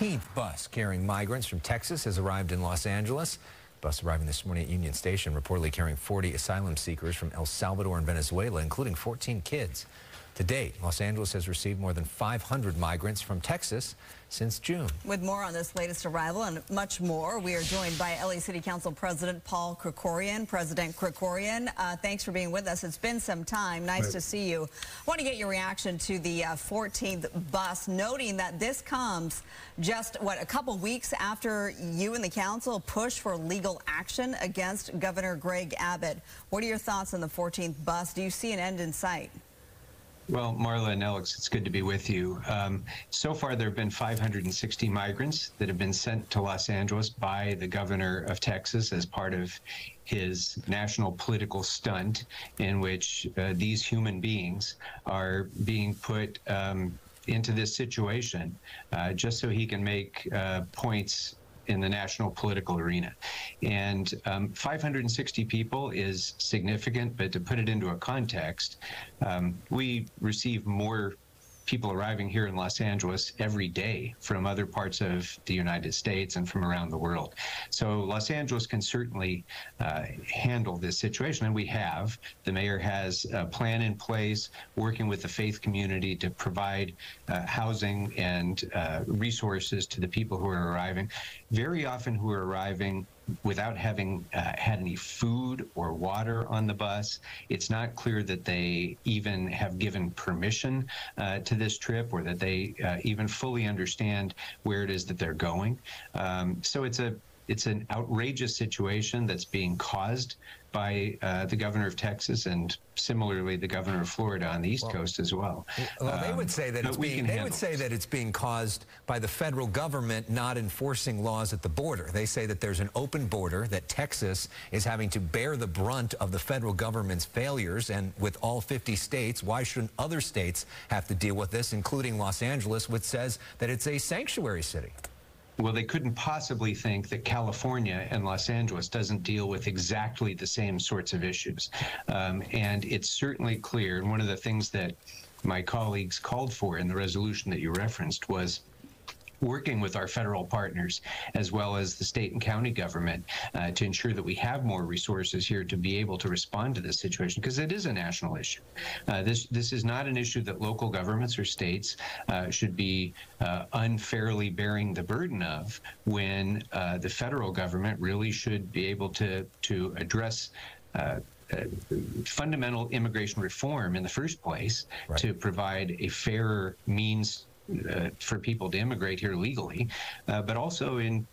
15th bus carrying migrants from Texas has arrived in Los Angeles. The bus arriving this morning at Union Station, reportedly carrying 40 asylum seekers from El Salvador and Venezuela, including 14 kids. To date, Los Angeles has received more than 500 migrants from Texas since June. With more on this latest arrival and much more, we are joined by LA City Council President Paul Krekorian. President Krekorian, thanks for being with us. It's been some time. Nice to see you. I want to get your reaction to the 14th bus, noting that this comes just, what, a couple weeks after you and the council push for legal action against Governor Greg Abbott. What are your thoughts on the 14th bus? Do you see an end in sight? Well, Marla and Alex, it's good to be with you. So far, there have been 560 migrants that have been sent to Los Angeles by the governor of Texas as part of his national political stunt, in which these human beings are being put into this situation just so he can make points in the national political arena. And 560 people is significant, but to put it into a context, we receive more people arriving here in Los Angeles every day from other parts of the United States and from around the world. So Los Angeles can certainly handle this situation, and we have. The mayor has a plan in place, working with the faith community to provide housing and resources to the people who are arriving. Very often who are arriving without having had any food or water on the bus. It's not clear that they even have given permission to this trip, or that they even fully understand where it is that they're going. So it's an outrageous situation that's being caused by the governor of Texas, and similarly the governor of Florida on the East Coast as well. Well, they would say that it's being caused by the federal government not enforcing laws at the border. They say that there's an open border, that Texas is having to bear the brunt of the federal government's failures, and with all 50 states, why shouldn't other states have to deal with this, including Los Angeles, which says that it's a sanctuary city? Well, they couldn't possibly think that California and Los Angeles doesn't deal with exactly the same sorts of issues. And it's certainly clear, and one of the things that my colleagues called for in the resolution that you referenced was working with our federal partners as well as the state and county government to ensure that we have more resources here to be able to respond to this situation, because it is a national issue. This is not an issue that local governments or states should be unfairly bearing the burden of, when the federal government really should be able to address fundamental immigration reform in the first place, to provide a fairer means for people to immigrate here legally, but also in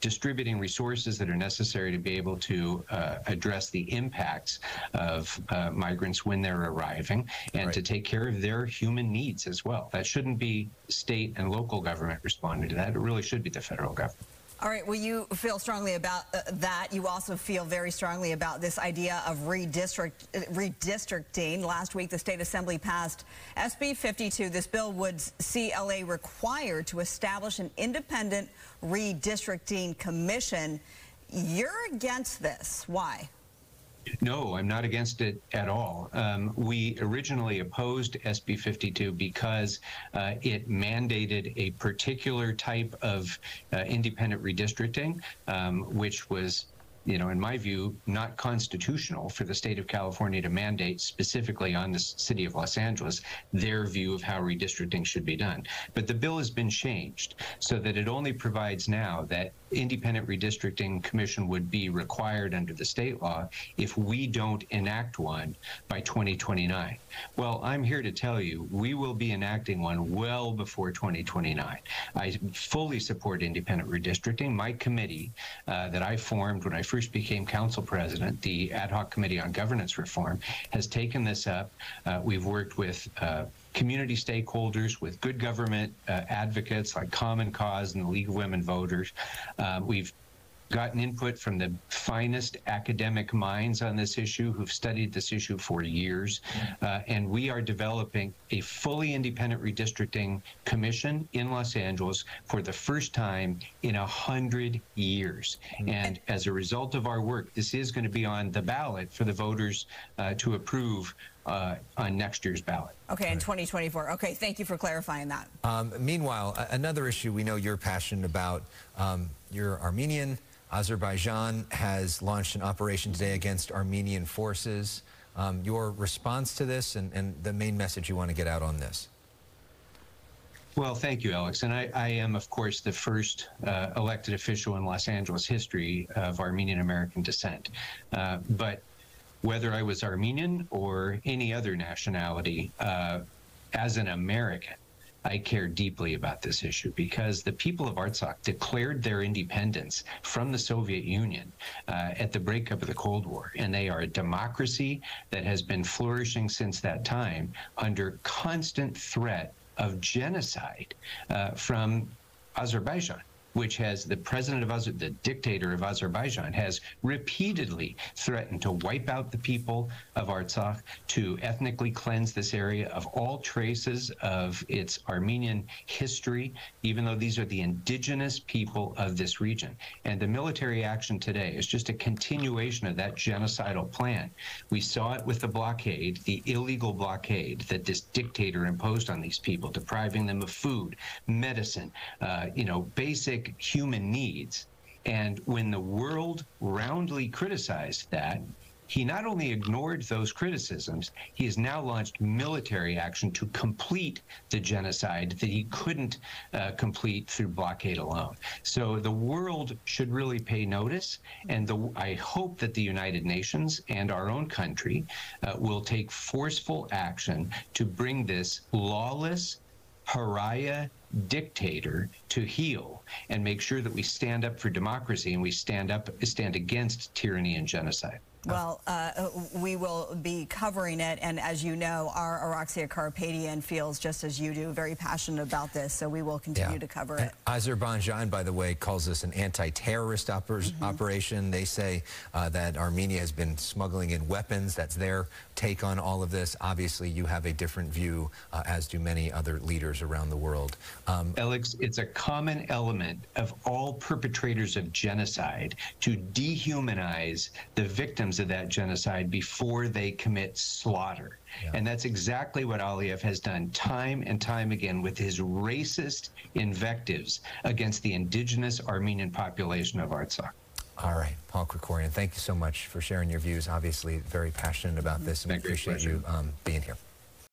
distributing resources that are necessary to be able to address the impacts of migrants when they're arriving, and to take care of their human needs as well. That shouldn't be state and local government responding to that. It really should be the federal government. All right, well, you feel strongly about that. You also feel very strongly about this idea of redistricting. Last week, the State Assembly passed SB 52. This bill would see LA required to establish an independent redistricting commission. You're against this. Why? No, I'm not against it at all. We originally opposed SB 52 because it mandated a particular type of independent redistricting, which was, you know, in my view, not constitutional for the state of California to mandate specifically on the city of Los Angeles their view of how redistricting should be done. But the bill has been changed so that it only provides now that independent redistricting commission would be required under the state law if we don't enact one by 2029. Well, I'm here to tell you, we will be enacting one well before 2029. I fully support independent redistricting. My committee that I formed when I first became council president, the Ad Hoc Committee on Governance Reform, has taken this up. We've worked with community stakeholders, with good government advocates like Common Cause and the League of Women Voters. We've gotten input from the finest academic minds on this issue, who've studied this issue for years, and we are developing a fully independent redistricting commission in Los Angeles for the first time in 100 years. And as a result of our work, this is going to be on the ballot for the voters to approve on next year's ballot. Okay, in 2024. Okay, thank you for clarifying that. Meanwhile, another issue we know you're passionate about, you're Armenian. Azerbaijan has launched an operation today against Armenian forces. Your response to this and the main message you want to get out on this? Well, thank you, Alex. And I am, of course, the first elected official in Los Angeles history of Armenian-American descent. But whether I was Armenian or any other nationality, as an American, I care deeply about this issue because the people of Artsakh declared their independence from the Soviet Union at the breakup of the Cold War, and they are a democracy that has been flourishing since that time under constant threat of genocide from Azerbaijan, which has the president of Azerbaijan, the dictator of Azerbaijan, has repeatedly threatened to wipe out the people of Artsakh, to ethnically cleanse this area of all traces of its Armenian history, even though these are the indigenous people of this region. And the military action today is just a continuation of that genocidal plan. We saw it with the blockade, the illegal blockade that this dictator imposed on these people, depriving them of food, medicine, basic human needs. And when the world roundly criticized that, he not only ignored those criticisms, he has now launched military action to complete the genocide that he couldn't complete through blockade alone. So the world should really pay notice, and I hope that the United Nations and our own country will take forceful action to bring this lawless pariah dictator to heel and make sure that we stand up for democracy and we stand against tyranny and genocide. Well, we will be covering it, and as you know, our Araxia Karapetian feels just as you do, very passionate about this, so we will continue to cover it. Azerbaijan, by the way, calls this an anti-terrorist operation. They say that Armenia has been smuggling in weapons. That's their take on all of this. Obviously, you have a different view, as do many other leaders around the world. Alex, it's a common element of all perpetrators of genocide to dehumanize the victims of that genocide before they commit slaughter. And that's exactly what Aliyev has done time and time again with his racist invectives against the indigenous Armenian population of Artsakh. All right, Paul Krekorian, thank you so much for sharing your views. Obviously very passionate about this, and we appreciate you being here.